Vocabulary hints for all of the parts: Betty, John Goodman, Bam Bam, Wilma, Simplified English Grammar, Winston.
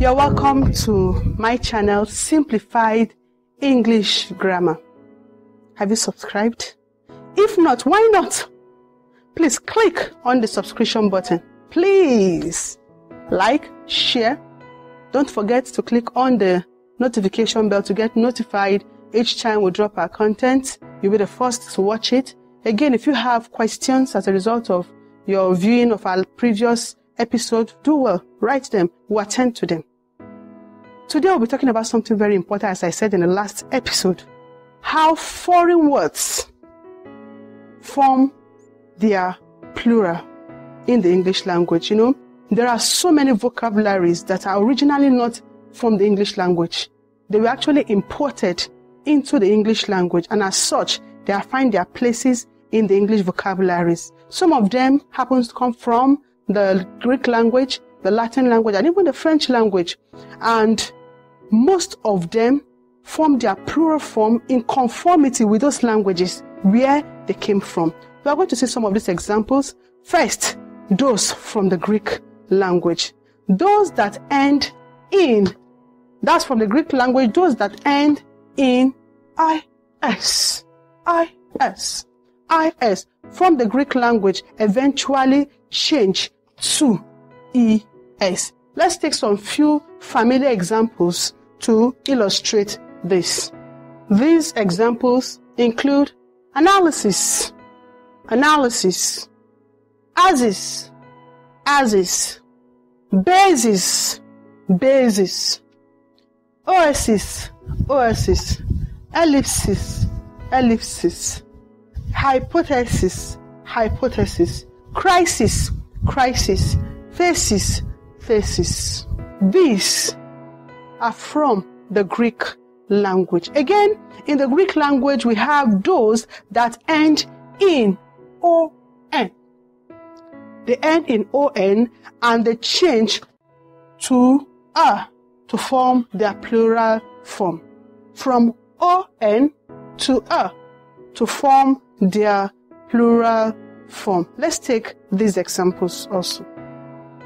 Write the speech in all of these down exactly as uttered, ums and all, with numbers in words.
You're welcome to my channel, Simplified English Grammar. Have you subscribed? If not, why not? Please click on the subscription button. Please like, share. Don't forget to click on the notification bell to get notified each time we drop our content. You'll be the first to watch it. Again, if you have questions as a result of your viewing of our previous episode, do well, write them, we'll attend to them. Today we'll be talking about something very important, as I said in the last episode. How foreign words form their plural in the English language. You know, there are so many vocabularies that are originally not from the English language. They were actually imported into the English language, and as such, they find their places in the English vocabularies. Some of them happen to come from the Greek language, the Latin language, and even the French language. And most of them form their plural form in conformity with those languages where they came from. We are going to see some of these examples. First, those from the Greek language. Those that end in, that's from the Greek language, those that end in is. Is. Is from the Greek language eventually change to es. Let's take some few familiar examples to illustrate this. These examples include analysis, analysis, as is, as is, basis, basis, oasis, oasis, ellipsis, ellipsis, hypothesis, hypothesis, crisis, crisis, thesis, thesis. These are from the Greek language. Again, in the Greek language, we have those that end in on. They end in on and they change to a to form their plural form. From on to a to form their plural form. Let's take these examples also.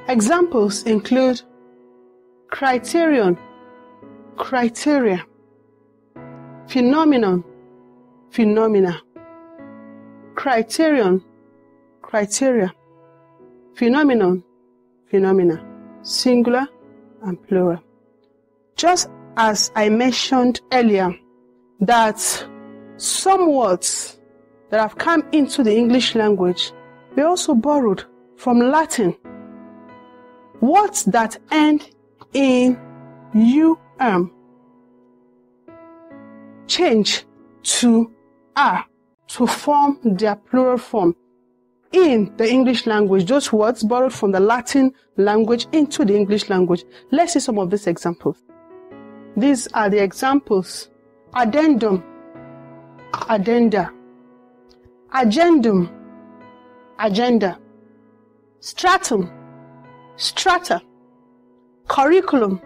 Examples include criterion, criteria, phenomenon, phenomena, criterion, criteria, phenomenon, phenomena, singular and plural. Just as I mentioned earlier that some words that have come into the English language, they also borrowed from Latin. Words that end in um change to a to form their plural form in the English language. Those words borrowed from the Latin language into the English language. Let's see some of these examples. These are the examples. Addendum, addenda, agendum, agenda, stratum, strata, curriculum,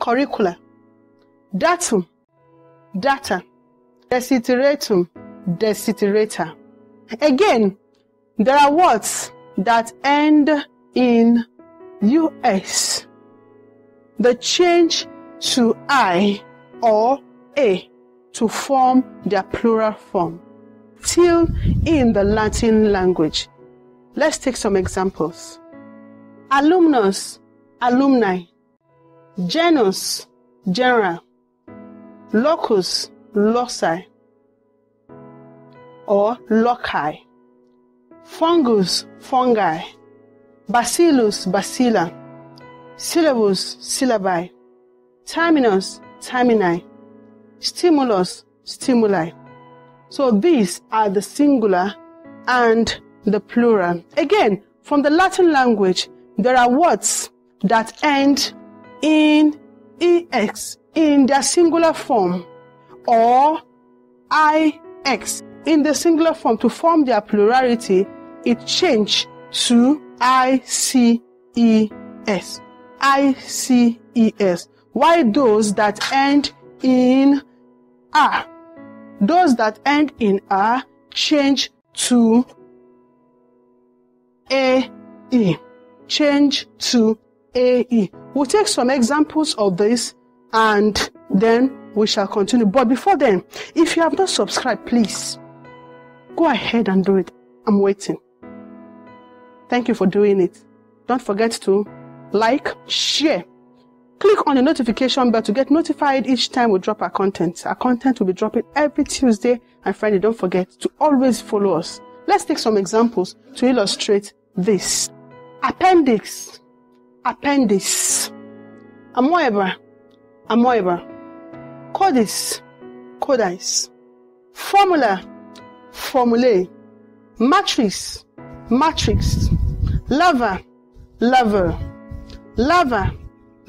curricula, datum, data, desideratum, desiderata. Again, there are words that end in us. They change to I or a to form their plural form, till in the Latin language. Let's take some examples. Alumnus, alumni, genus, genera, locus, loci, or loci, fungus, fungi, bacillus, bacilla, syllabus, syllabi, terminus, termini, stimulus, stimuli. So these are the singular and the plural. Again, from the Latin language, there are words that end in ex in their singular form or ix in the singular form. To form their plurality, it changed to ices, ices. Why those that end in a, those that end in a change to ae, change to ae. We'll take some examples of this and then we shall continue. But before then, if you have not subscribed, please go ahead and do it. I'm waiting. Thank you for doing it. Don't forget to like, share. Click on the notification bell to get notified each time we drop our content. Our content will be dropping every Tuesday and Friday. Don't forget to always follow us. Let's take some examples to illustrate this. Appendix. Appendix. Amoeba. Amoeba. Codis. Codis. Formula. Formulae. Matrix. Matrix. Lava. Lava. Lava.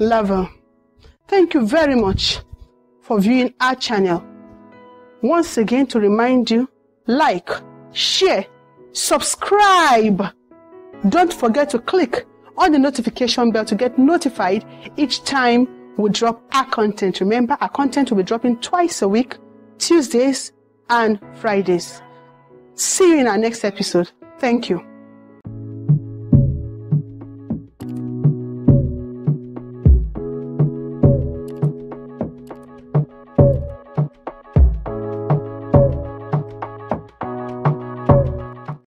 Lover. Thank you very much for viewing our channel. Once again, to remind you, like, share, subscribe. Don't forget to click on the notification bell to get notified each time we drop our content. Remember, our content will be dropping twice a week, Tuesdays and Fridays. See you in our next episode. Thank you.